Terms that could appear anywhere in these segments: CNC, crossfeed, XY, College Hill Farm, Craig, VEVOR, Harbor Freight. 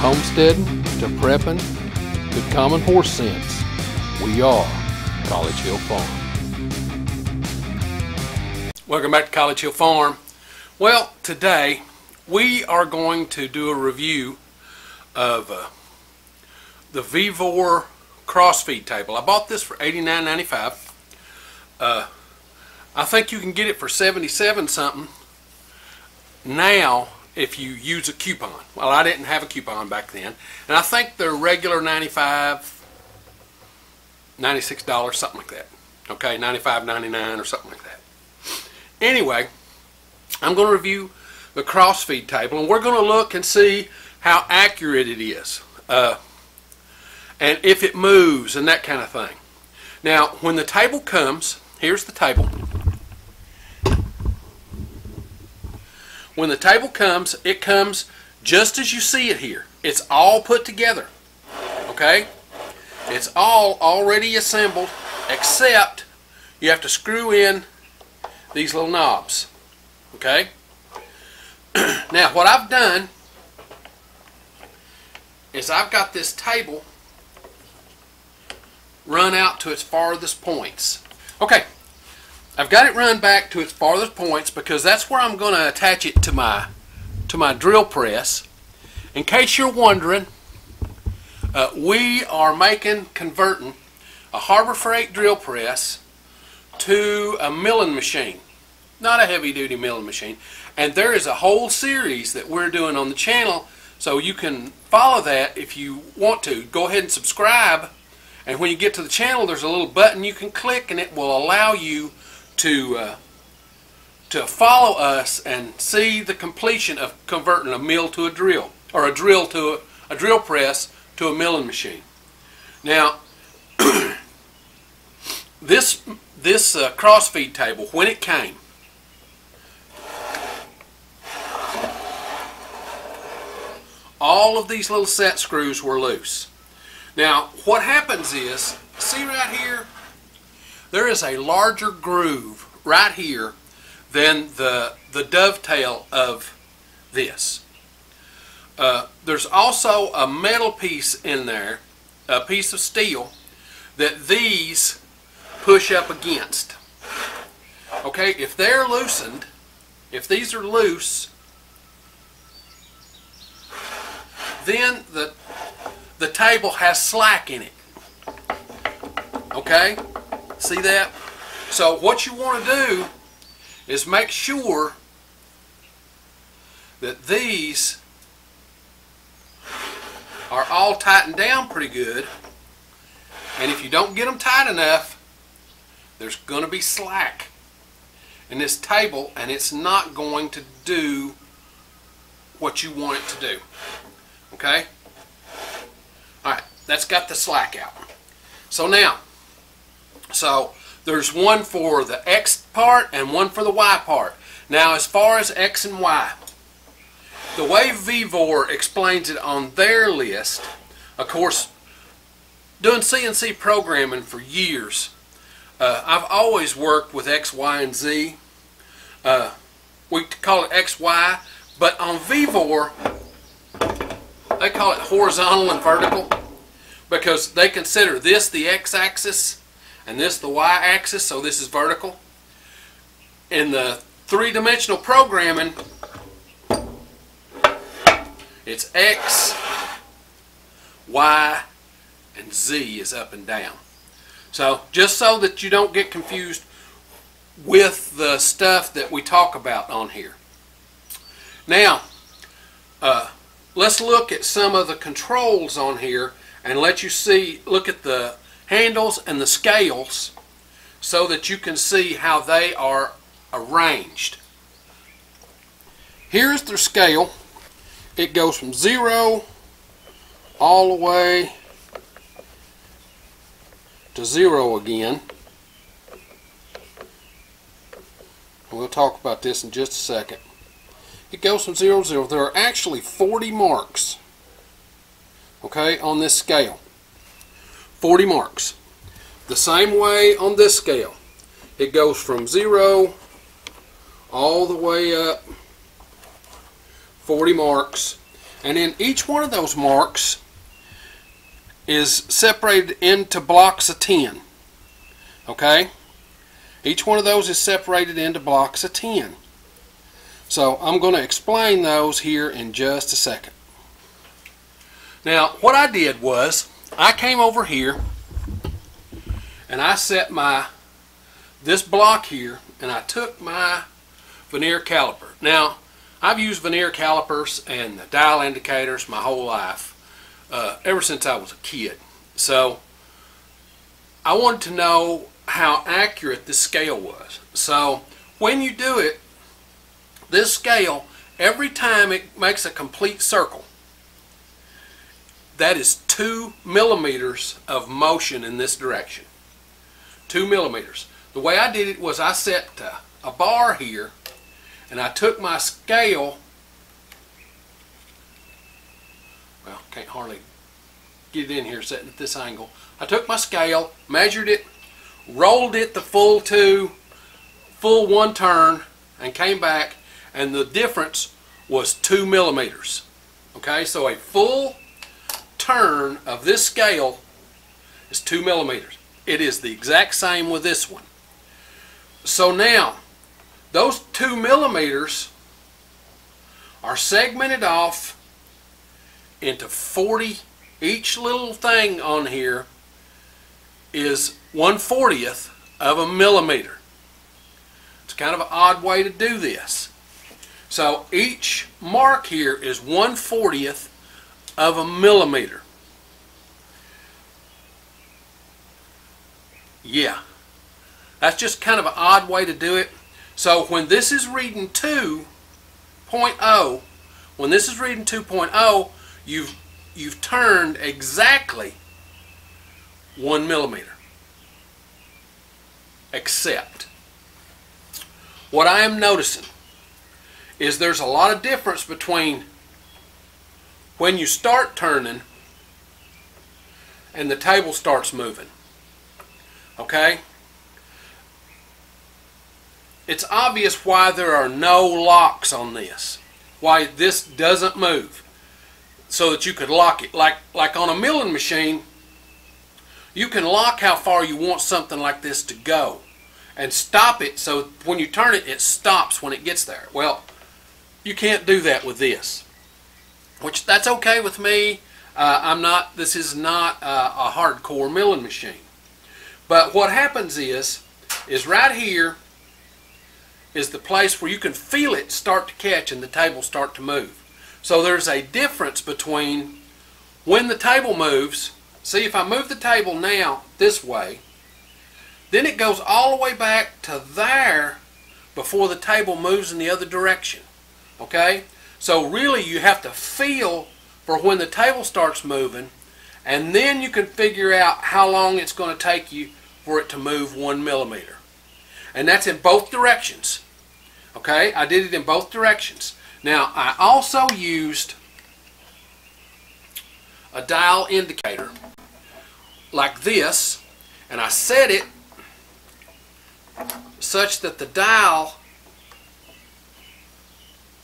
homesteading to prepping to common horse sense, we are College Hill Farm. Welcome back to College Hill Farm. Well, today we are going to do a review of the VEVOR crossfeed table. I bought this for $89.95. I think you can get it for $77 something now if you use a coupon. Well, I didn't have a coupon back then, and I think they're regular $96, something like that. Okay, $95.99 or something like that. Anyway, I'm going to review the crossfeed table, and we're going to look and see how accurate it is, and if it moves and that kind of thing. Now, when the table comes, here's the table. When the table comes, it comes just as you see it here. It's all put together, okay? It's all already assembled, except you have to screw in these little knobs, okay? Now, what I've done is I've got this table run out to its farthest points. Okay, I've got it run back to its farthest points because that's where I'm going to attach it to my drill press. In case you're wondering, we are converting a Harbor Freight drill press to a milling machine. Not a heavy-duty milling machine. And there is a whole series that we're doing on the channel, so you can follow that if you want to. Go ahead and subscribe, and when you get to the channel, there's a little button you can click, and it will allow you to follow us and see the completion of converting a mill to a drill, or a drill to a drill press to a milling machine. Now, this crossfeed table, when it came, all of these little set screws were loose. Now, what happens is, see right here, there is a larger groove right here than the dovetail of this. There's also a metal piece in there, a piece of steel, that these push up against. Okay, if they're loosened, if these are loose, then the table has slack in it. Okay? See that? So what you want to do is make sure that these are all tightened down pretty good. And if you don't get them tight enough, there's going to be slack in this table, and it's not going to do what you want it to do. Okay? Alright, that's got the slack out. So now, there's one for the X part and one for the Y part. Now, as far as X and Y, the way VEVOR explains it on their list, of course, doing CNC programming for years, I've always worked with X, Y, and Z. We call it X, Y, but on VEVOR, they call it horizontal and vertical because they consider this the x-axis and this the y-axis, so this is vertical. In the three-dimensional programming, it's X, Y, and Z is up and down. So just so that you don't get confused with the stuff that we talk about on here. Now, let's look at some of the controls on here and let you see, look at the handles and the scales so that you can see how they are arranged. Here's their scale. It goes from 0 all the way to 0 again. We'll talk about this in just a second. It goes from 0 to 0. There are actually 40 marks, okay, on this scale. 40 marks. The same way on this scale. It goes from 0 all the way up, 40 marks. And in each one of those marks is separated into blocks of 10. Okay? Each one of those is separated into blocks of 10. So I'm going to explain those here in just a second. Now, what I did was I came over here and I set this block here, and I took my veneer caliper. Now, I've used veneer calipers and the dial indicators my whole life, ever since I was a kid. So I wanted to know how accurate this scale was. So when you do it, this scale, every time it makes a complete circle, that is 2 millimeters of motion in this direction. 2 millimeters. The way I did it was I set a bar here, and I took my scale. Well, can't hardly get it in here sitting at this angle. I took my scale, measured it, rolled it the full one turn, and came back, and the difference was 2 millimeters. Okay, so a full turn of this scale is 2 millimeters. It is the exact same with this one. So now, those 2 millimeters are segmented off into 40. Each little thing on here is 1/40th of a millimeter. It's kind of an odd way to do this. So each mark here is 1/40th of a millimeter. Yeah, that's just kind of an odd way to do it. So when this is reading 2.0, you've turned exactly 1 millimeter. Except, what I am noticing is there's a lot of difference between when you start turning and the table starts moving. Okay? It's obvious why there are no locks on this, why this doesn't move, so that you could lock it. Like on a milling machine, you can lock how far you want something like this to go and stop it, so when you turn it, it stops when it gets there. Well, you can't do that with this, which that's okay with me. This is not a hardcore milling machine. But what happens is right here is the place where you can feel it start to catch and the table start to move. So there's a difference between when the table moves. See, if I move the table now this way, then it goes all the way back to there before the table moves in the other direction. Okay? So really you have to feel for when the table starts moving, and then you can figure out how long it's going to take you for it to move 1 millimeter. And that's in both directions. Okay, I did it in both directions. Now, I also used a dial indicator like this, and I set it such that the dial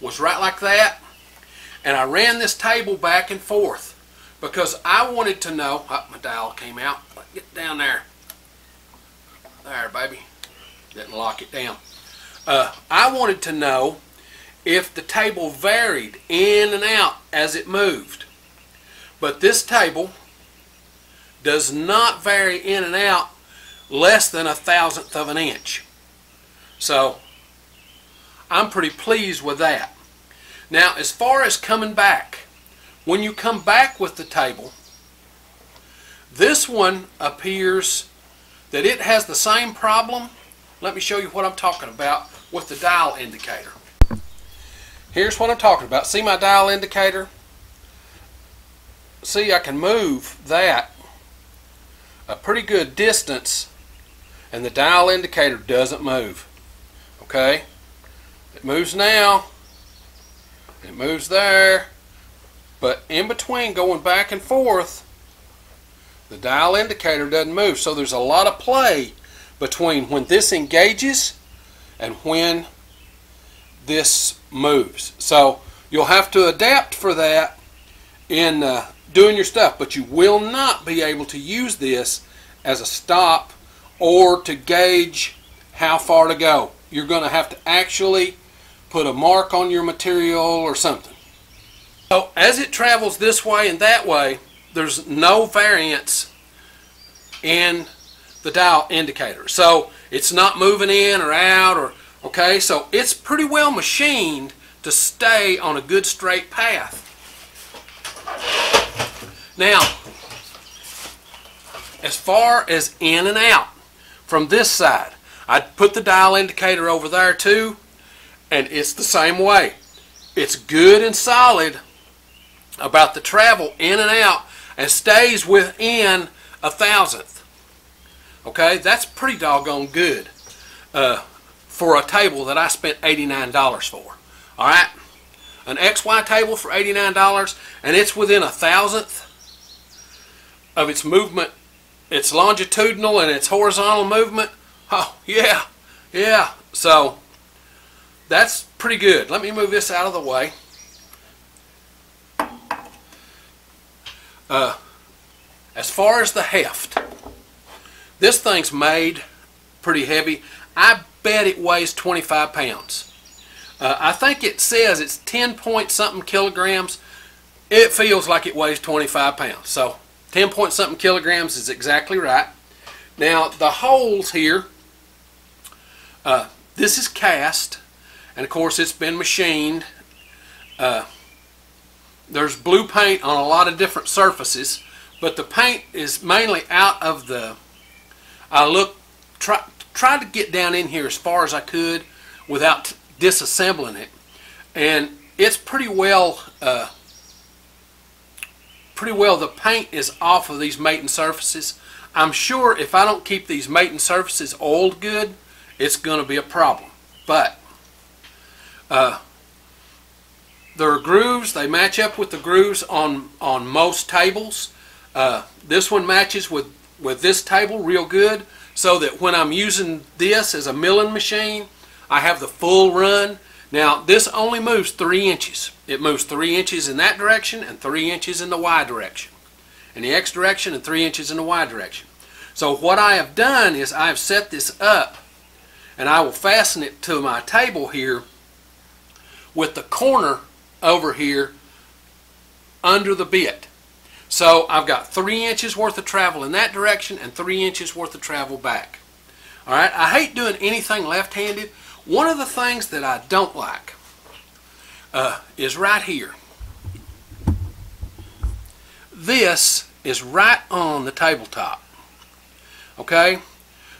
was right like that, and I ran this table back and forth because I wanted to know. Oh, my dial came out. Get down there. There, baby. Didn't lock it down. I wanted to know if the table varied in and out as it moved. But this table does not vary in and out less than 1/1000th of an inch. So I'm pretty pleased with that. Now, as far as coming back, when you come back with the table, this one appears that it has the same problem. Let me show you what I'm talking about with the dial indicator. Here's what I'm talking about. See my dial indicator? See, I can move that a pretty good distance and the dial indicator doesn't move. Okay? It moves now. It moves there. But in between going back and forth, the dial indicator doesn't move. So there's a lot of play between when this engages and when this moves. So you'll have to adapt for that in doing your stuff, but you will not be able to use this as a stop or to gauge how far to go. You're going to have to actually put a mark on your material or something. So as it travels this way and that way, there's no variance in the dial indicator. So it's not moving in or out, or okay, so it's pretty well machined to stay on a good straight path. Now, as far as in and out from this side, I'd put the dial indicator over there too, and it's the same way. It's good and solid about the travel in and out and stays within 1/1000th. Okay, that's pretty doggone good for a table that I spent $89 for. All right, an XY table for $89, and it's within 1/1000th of its movement, its longitudinal and its horizontal movement. Oh, yeah, yeah. So that's pretty good. Let me move this out of the way. As far as the heft, this thing's made pretty heavy. I bet it weighs 25 pounds. I think it says it's 10-point-something kilograms. It feels like it weighs 25 pounds. So 10-point-something kilograms is exactly right. Now, the holes here, this is cast, and, of course, it's been machined. There's blue paint on a lot of different surfaces, but the paint is mainly out of the... I tried to get down in here as far as I could without disassembling it, and it's pretty well the paint is off of these mating surfaces. I'm sure if I don't keep these mating surfaces oiled good, it's going to be a problem, but there are grooves. They match up with the grooves on most tables. This one matches with this table real good, so that when I'm using this as a milling machine, I have the full run. Now, this only moves 3 inches. It moves 3 inches in that direction and 3 inches in the Y direction, in the X direction, and 3 inches in the Y direction. So what I have done is I have set this up, and I will fasten it to my table here with the corner over here under the bit. So I've got 3 inches worth of travel in that direction and 3 inches worth of travel back. All right, I hate doing anything left-handed. One of the things that I don't like is right here. This is right on the tabletop. Okay,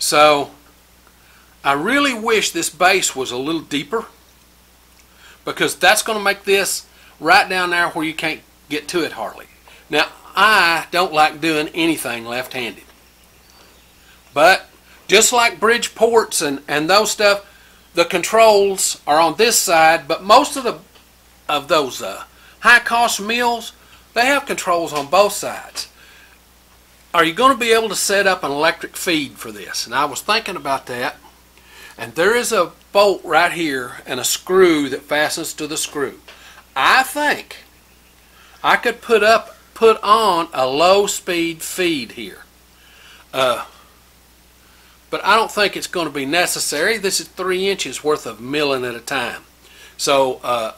so I really wish this base was a little deeper, because that's going to make this right down there where you can't get to it hardly. Now, I don't like doing anything left-handed. But just like bridge ports and those stuff, the controls are on this side, but most of those high-cost mills, they have controls on both sides. Are you going to be able to set up an electric feed for this? And I was thinking about that, and there is a bolt right here and a screw that fastens to the screw. I think I could put on a low-speed feed here, but I don't think it's going to be necessary. This is 3 inches worth of milling at a time, so a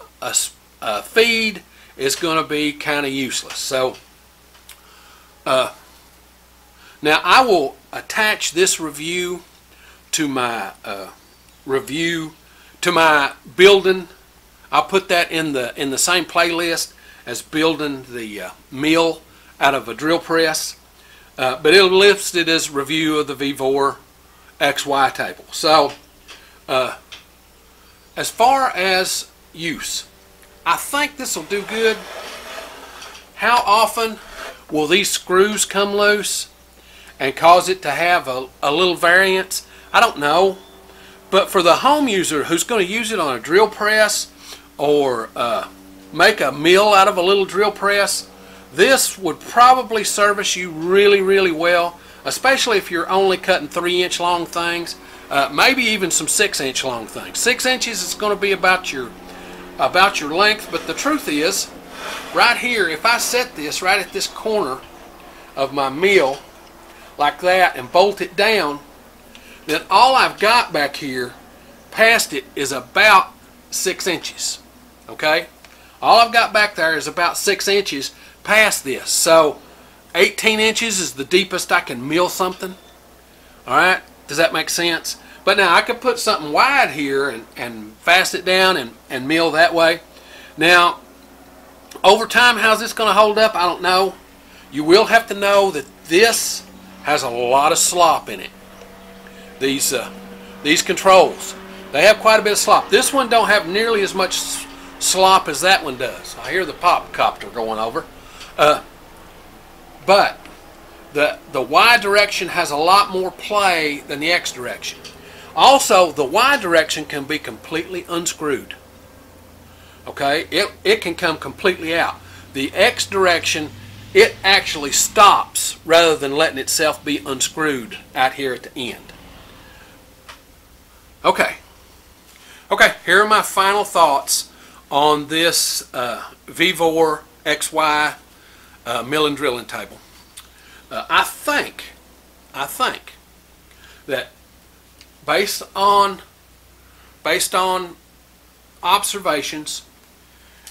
feed is going to be kind of useless. So now I will attach this review to my building. I'll put that in the same playlist as building the mill out of a drill press, but it'll list it as review of the VEVOR XY table. So as far as use, I think this will do good. How often will these screws come loose and cause it to have a little variance? I don't know. But for the home user who's going to use it on a drill press or make a mill out of a little drill press, this would probably service you really, really well, especially if you're only cutting 3-inch long things, maybe even some 6-inch long things. 6 inches is going to be about your length, but the truth is Right here, if I set this right at this corner of my mill like that and bolt it down, then all I've got back here past it is about 6 inches. Okay? All I've got back there is about 6 inches past this. So 18 inches is the deepest I can mill something. Alright? Does that make sense? But now I could put something wide here and fasten it down and mill that way. Now, over time, how's this going to hold up? I don't know. You will have to know that this has a lot of slop in it. These controls, they have quite a bit of slop. This one don't have nearly as much slop as that one does. I hear the pop copter going over. But the Y direction has a lot more play than the X direction. Also, the Y direction can be completely unscrewed. Okay, it can come completely out. The X direction, it actually stops rather than letting itself be unscrewed out here at the end. Okay, here are my final thoughts on this VEVOR XY mill and drilling table. I think that based on observations,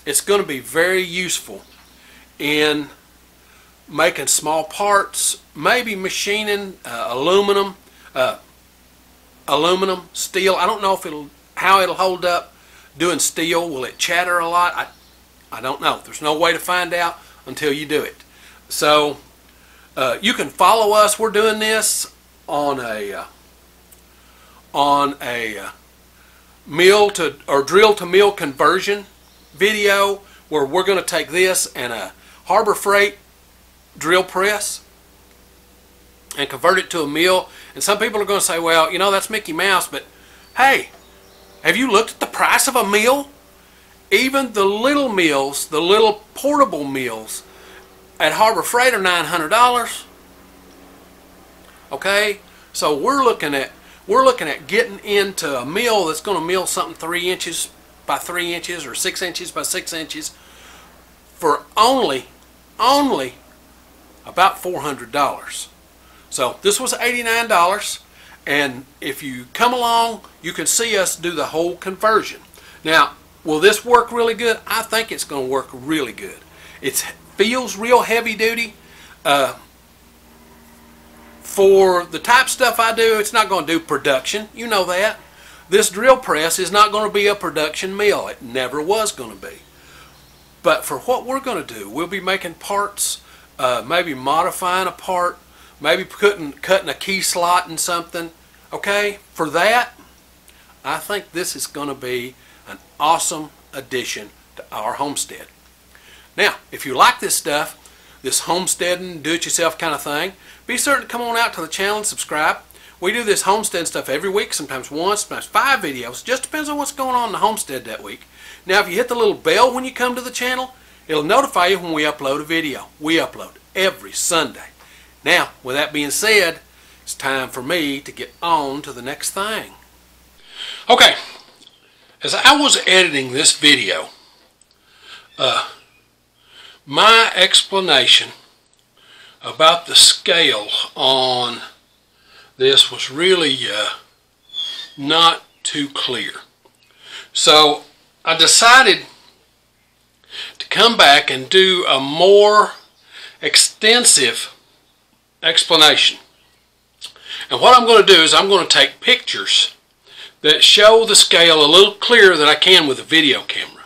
it's going to be very useful in making small parts, maybe machining aluminum, steel. I don't know if how it'll hold up doing steel. Will it chatter a lot? I don't know. There's no way to find out until you do it. So you can follow us. We're doing this on a mill to or drill to mill conversion video where we're going to take this and a Harbor Freight drill press and convert it to a mill. And some people are going to say, well, you know, that's Mickey Mouse, but hey, have you looked at the price of a mill? Even the little mills, the little portable mills at Harbor Freight are $900. Okay, so we're looking at getting into a mill that's going to mill something 3 inches by 3 inches or 6 inches by 6 inches for only about $400. So this was $89, and if you come along, you can see us do the whole conversion. Now, will this work really good? I think it's going to work really good. It feels real heavy duty. For the type stuff I do, it's not going to do production. You know that. This drill press is not going to be a production mill. It never was going to be. But for what we're going to do, we'll be making parts, maybe modifying a part, maybe cutting a key slot in something. Okay, for that, I think this is going to be an awesome addition to our homestead. Now, if you like this stuff, this homesteading, do-it-yourself kind of thing, be certain to come on out to the channel and subscribe. We do this homestead stuff every week, sometimes one, sometimes 5 videos. Just depends on what's going on in the homestead that week. Now, if you hit the little bell when you come to the channel, it'll notify you when we upload a video. We upload every Sunday. Now, with that being said, it's time for me to get on to the next thing. Okay, as I was editing this video, my explanation about the scale on this was really not too clear. So I decided to come back and do a more extensive explanation. And what I'm going to do is I'm going to take pictures that show the scale a little clearer than I can with a video camera.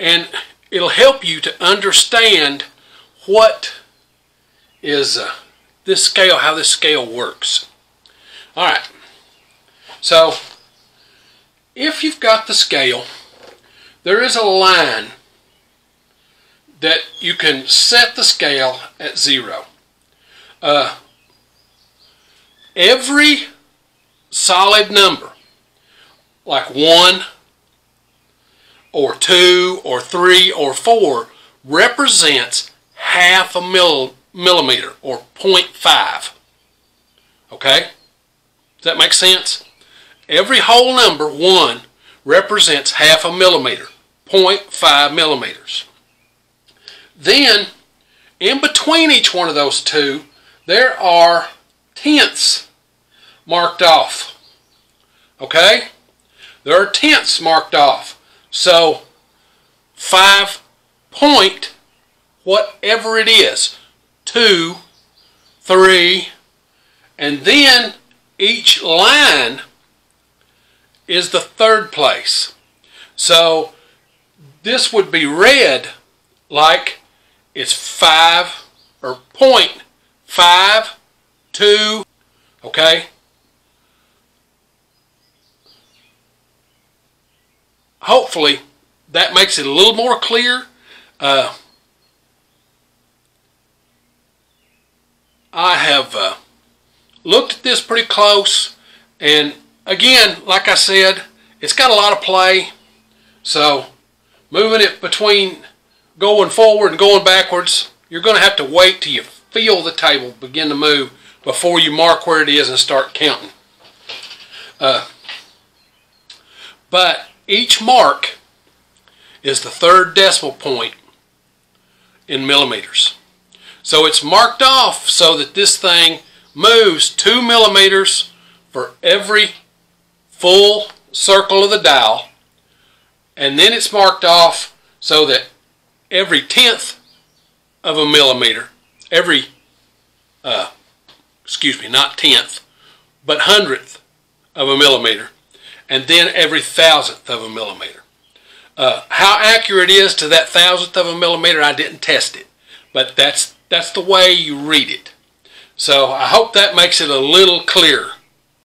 And it'll help you to understand what is this scale, how this scale works. Alright, so if you've got the scale, there is a line that you can set the scale at 0. Every solid number, like 1, or 2, or 3, or 4, represents half a millimeter, or 0.5. Okay? Does that make sense? Every whole number, 1, represents half a millimeter, 0.5 millimeters. Then, in between each one of those two, there are tenths marked off. Okay? There are tenths marked off. So, 5 point, whatever it is, 2, 3, and then each line is the third place. So this would be read like it's 5 or 0.52, okay? Hopefully that makes it a little more clear. I have looked at this pretty close, and again, like I said, it's got a lot of play, so moving it between going forward and going backwards, you're going to have to wait till you feel the table begin to move before you mark where it is and start counting. But each mark is the third decimal point in millimeters. So it's marked off so that this thing moves 2 millimeters for every full circle of the dial, and then it's marked off so that every tenth of a millimeter, every, excuse me, not tenth, but hundredth of a millimeter, and then every thousandth of a millimeter. How accurate it is to that thousandth of a millimeter, I didn't test it, but that's the way you read it. So I hope that makes it a little clearer.